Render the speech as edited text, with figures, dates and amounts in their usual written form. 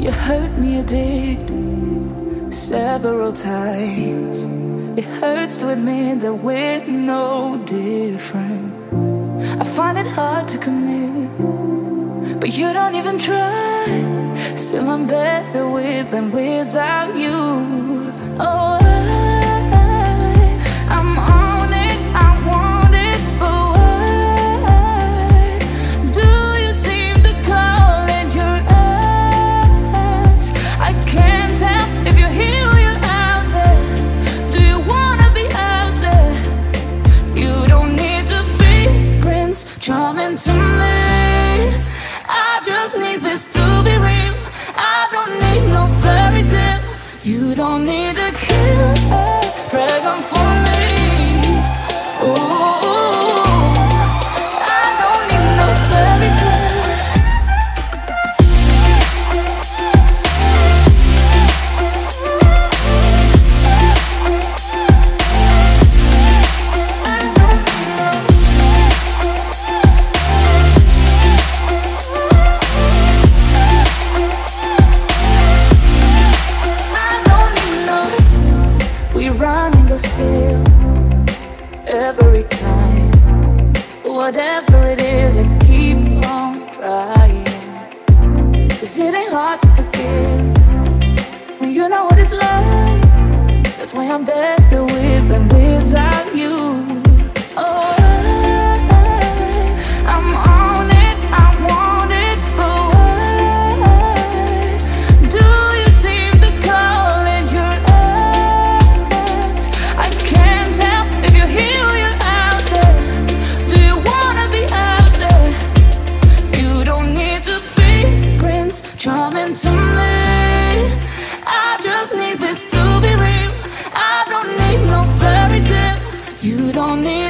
You hurt me, you did, several times. It hurts to admit that we're no different. I find it hard to commit, but you don't even try. Still I'm better with than without you. Oh, I'm on it, I want it, but why do you seem to call in your eyes? I can't tell if you're here or you're out there. Do you wanna be out there? You don't need to be Prince Charming to me. I just need this to be real. I don't need no fairy tale. You don't need a killer pregnant for me. Oh, I don't need no fairy tale. I don't need no. We run and go still. Every time, whatever it is, I keep on trying. 'Cause it ain't hard to forgive when you know what it's like. That's why I'm better with than without you. Oh, I'm on it, I want it, but why do you seem to call in your eyes? I can't tell if you're here or you're out there. Do you wanna be out there? You don't need to be Prince Charming to me. I just need this to be real. I don't need no fairy tale. You don't need